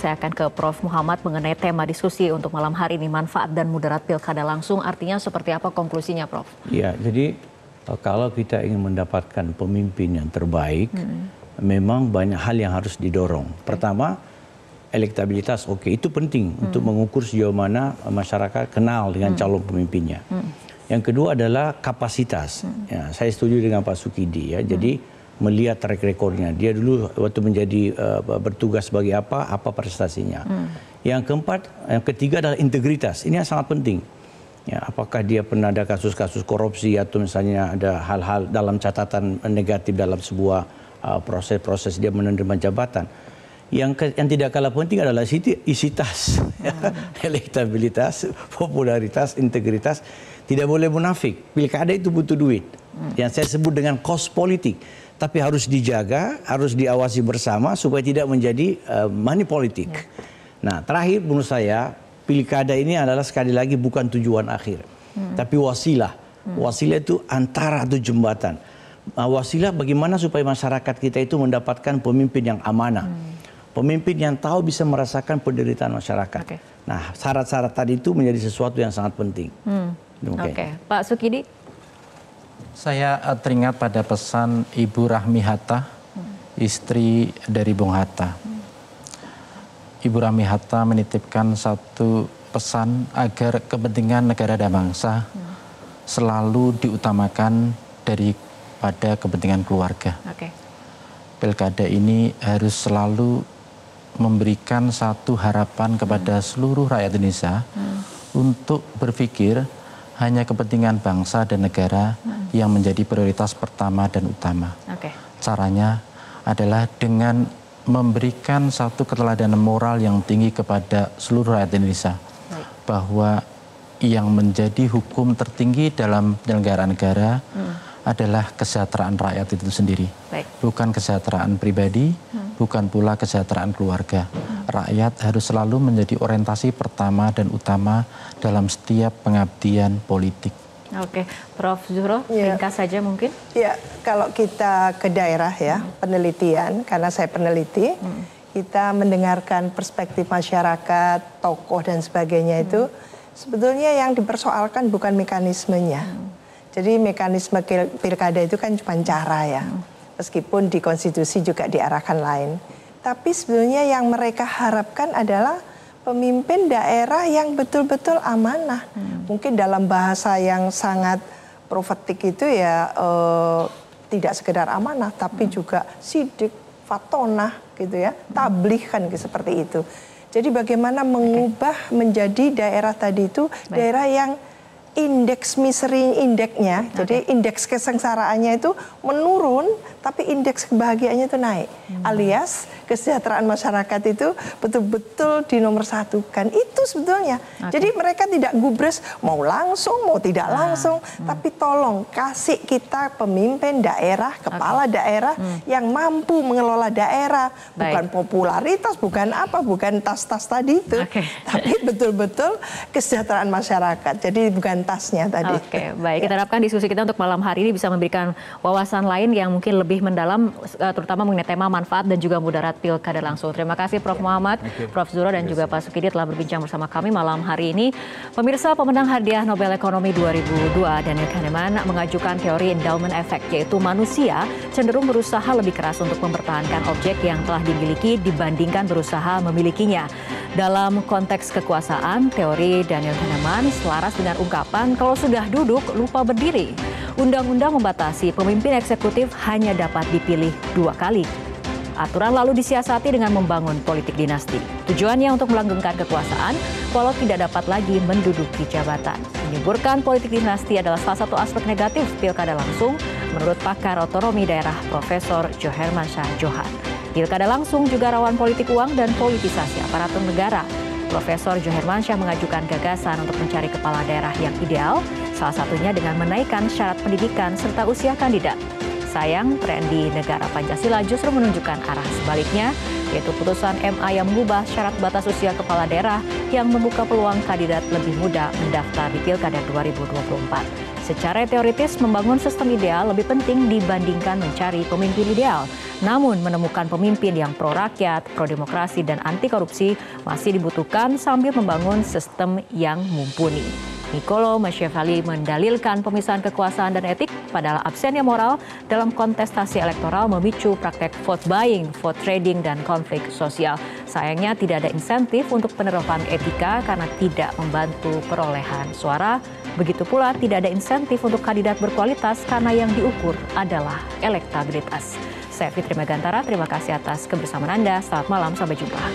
Saya akan ke Prof Muhammad mengenai tema diskusi untuk malam hari ini, manfaat dan mudarat pilkada langsung, artinya seperti apa konklusinya, Prof? Ya, jadi kalau kita ingin mendapatkan pemimpin yang terbaik, memang banyak hal yang harus didorong. Pertama, elektabilitas, itu penting untuk mengukur sejauh mana masyarakat kenal dengan calon pemimpinnya. Yang kedua adalah kapasitas. Ya, saya setuju dengan Pak Sukidi ya, jadi melihat track recordnya. Dia dulu waktu menjadi bertugas sebagai apa prestasinya. Yang ketiga adalah integritas. Ini yang sangat penting. Ya, apakah dia pernah ada kasus-kasus korupsi atau misalnya ada hal-hal dalam catatan negatif dalam sebuah proses-proses dia menerima jabatan. Yang tidak kalah penting adalah isitas, elektabilitas, popularitas, integritas. Tidak boleh munafik. Pilkada itu butuh duit. Yang saya sebut dengan kos politik. Tapi harus dijaga, harus diawasi bersama supaya tidak menjadi money politik. Nah, terakhir menurut saya, pilkada ini adalah sekali lagi bukan tujuan akhir. Tapi wasilah. Wasilah itu antara atau jembatan. Wasilah bagaimana supaya masyarakat kita itu mendapatkan pemimpin yang amanah. Pemimpin yang tahu bisa merasakan penderitaan masyarakat. Nah, syarat-syarat tadi itu menjadi sesuatu yang sangat penting. Oke. Pak Sukidi? Saya teringat pada pesan Ibu Rahmi Hatta, istri dari Bung Hatta. Ibu Rahmi Hatta menitipkan satu pesan agar kepentingan negara dan bangsa selalu diutamakan daripada kepentingan keluarga. Pilkada ini harus selalu memberikan satu harapan kepada seluruh rakyat Indonesia untuk berpikir hanya kepentingan bangsa dan negara yang menjadi prioritas pertama dan utama. Caranya adalah dengan memberikan satu keteladanan moral yang tinggi kepada seluruh rakyat Indonesia. Bahwa yang menjadi hukum tertinggi dalam penyelenggaraan negara adalah kesejahteraan rakyat itu sendiri. Bukan kesejahteraan pribadi, bukan pula kesejahteraan keluarga. Rakyat harus selalu menjadi orientasi pertama dan utama dalam setiap pengabdian politik. Oke, Prof Zuro, singkat saja mungkin. Ya, kalau kita ke daerah ya, penelitian, karena saya peneliti, kita mendengarkan perspektif masyarakat, tokoh dan sebagainya itu, sebetulnya yang dipersoalkan bukan mekanismenya. Jadi mekanisme pilkada itu kan cuma cara ya, meskipun di konstitusi juga diarahkan lain. Tapi sebenarnya yang mereka harapkan adalah pemimpin daerah yang betul-betul amanah. Mungkin dalam bahasa yang sangat profetik itu ya tidak sekedar amanah, tapi juga sidik, fatonah gitu ya, tablikan seperti itu. Jadi bagaimana mengubah menjadi daerah tadi itu daerah yang indeks miseri indeksnya, jadi indeks kesengsaraannya itu menurun, tapi indeks kebahagiaannya itu naik. Alias kesejahteraan masyarakat itu betul-betul dinomorsatukan. Itu sebetulnya. Jadi mereka tidak gubres mau langsung, mau tidak langsung, tapi tolong kasih kita pemimpin daerah, kepala daerah yang mampu mengelola daerah. Bukan popularitas, bukan apa, bukan tas-tas tadi itu, tapi betul-betul kesejahteraan masyarakat. Jadi bukan tasnya tadi. Baik, kita harapkan diskusi kita untuk malam hari ini bisa memberikan wawasan lain yang mungkin lebih mendalam, terutama mengenai tema manfaat dan juga mudarat pilkada langsung. Terima kasih Prof Muhammad, Prof Zuro dan juga Pak Sukidi telah berbincang bersama kami malam hari ini. Pemirsa, pemenang hadiah Nobel Ekonomi 2002 Daniel Kahneman mengajukan teori endowment effect, yaitu manusia cenderung berusaha lebih keras untuk mempertahankan objek yang telah dimiliki dibandingkan berusaha memilikinya. Dalam konteks kekuasaan, teori Daniel Kahneman selaras dengan ungkapan kalau sudah duduk lupa berdiri. Undang-undang membatasi pemimpin eksekutif hanya dapat dipilih 2 kali. Aturan lalu disiasati dengan membangun politik dinasti. Tujuannya untuk melanggengkan kekuasaan kalau tidak dapat lagi menduduki jabatan. Menyuburkan politik dinasti adalah salah satu aspek negatif pilkada langsung menurut pakar otonomi daerah Profesor Djohermansyah Djohan. Pilkada langsung juga rawan politik uang dan politisasi aparatur negara. Profesor Djohermansyah mengajukan gagasan untuk mencari kepala daerah yang ideal, salah satunya dengan menaikkan syarat pendidikan serta usia kandidat. Sayang, tren di negara Pancasila justru menunjukkan arah sebaliknya. yaitu putusan MA yang mengubah syarat batas usia kepala daerah yang membuka peluang kandidat lebih muda mendaftar di Pilkada 2024. Secara teoritis, membangun sistem ideal lebih penting dibandingkan mencari pemimpin ideal. Namun, menemukan pemimpin yang pro-rakyat, pro-demokrasi, dan anti-korupsi masih dibutuhkan sambil membangun sistem yang mumpuni. Niccolò Machiavelli mendalilkan pemisahan kekuasaan dan etik, padahal absennya moral dalam kontestasi elektoral memicu praktek vote buying, vote trading, dan konflik sosial. Sayangnya tidak ada insentif untuk penerapan etika karena tidak membantu perolehan suara. Begitu pula tidak ada insentif untuk kandidat berkualitas karena yang diukur adalah elektabilitas. Saya Fitri Megantara, terima kasih atas kebersamaan Anda. Selamat malam, sampai jumpa.